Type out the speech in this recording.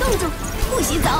冻住，不许走！